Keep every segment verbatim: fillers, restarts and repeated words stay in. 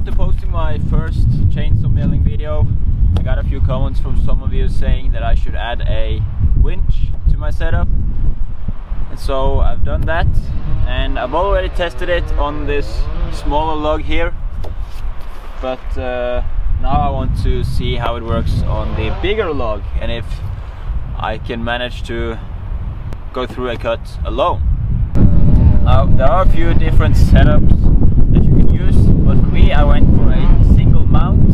After posting my first chainsaw milling video, I got a few comments from some of you saying that I should add a winch to my setup. And so I've done that, and I've already tested it on this smaller log here, but uh, now I want to see how it works on the bigger log and if I can manage to go through a cut alone. Now, there are a few different setups that you can use, but for me I went for a single mount,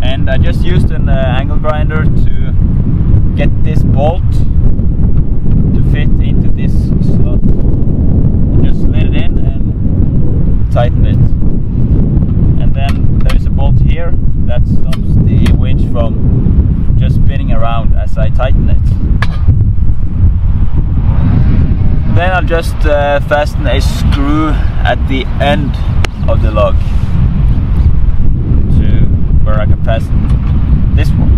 and I just used an uh, angle grinder to get this bolt to fit into this slot. I just slid it in and tightened it, and then there's a bolt here that stops the winch from just spinning around as I tighten it. Then I'll just uh, fasten a screw at the end of the log to where I can fasten this one.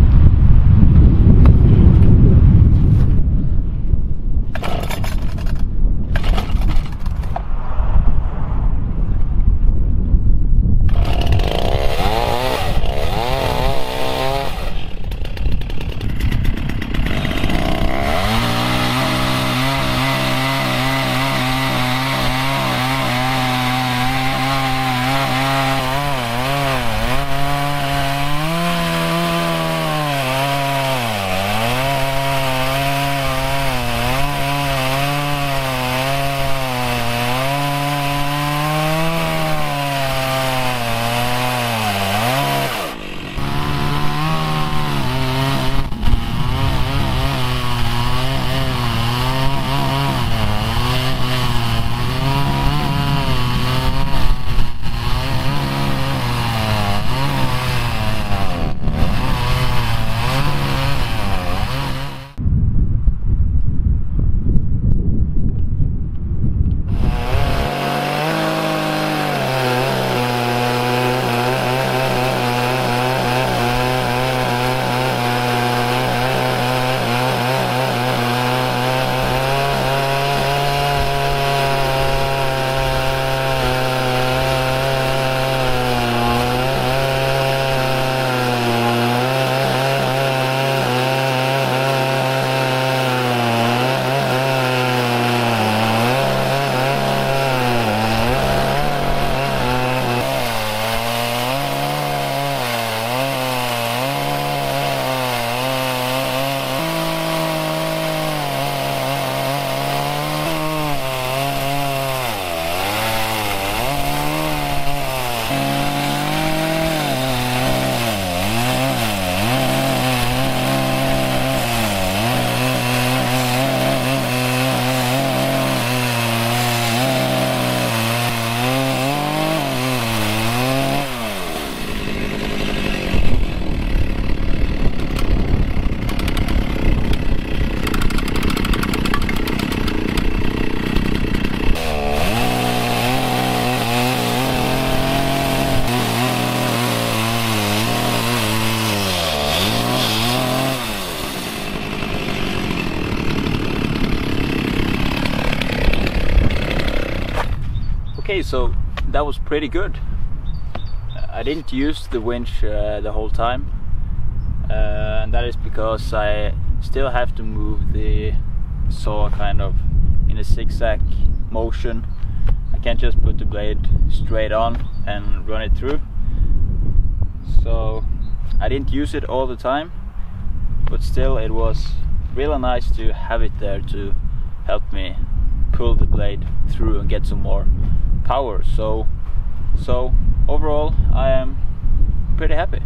Okay, so that was pretty good. I didn't use the winch uh, the whole time, uh, and that is because I still have to move the saw kind of in a zigzag motion. I can't just put the blade straight on and run it through, so I didn't use it all the time, but still it was really nice to have it there to help me pull the blade through and get some more power. So, so overall, I am pretty happy.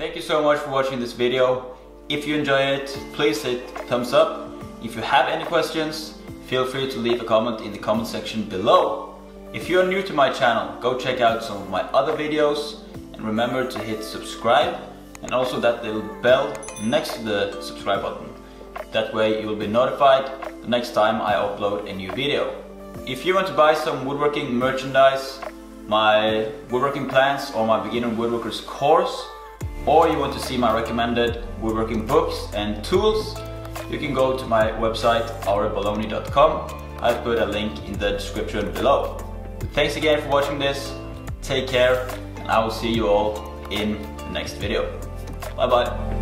Thank you so much for watching this video. If you enjoy it, please hit thumbs up. If you have any questions, feel free to leave a comment in the comment section below. If you are new to my channel, go check out some of my other videos and remember to hit subscribe and also that little bell next to the subscribe button. That way you will be notified the next time I upload a new video. If you want to buy some woodworking merchandise, my woodworking plans or my beginner woodworkers course, or you want to see my recommended woodworking books and tools, you can go to my website arebaloni dot com. I've put a link in the description below. Thanks again for watching this. Take care and I will see you all in the next video. Bye bye.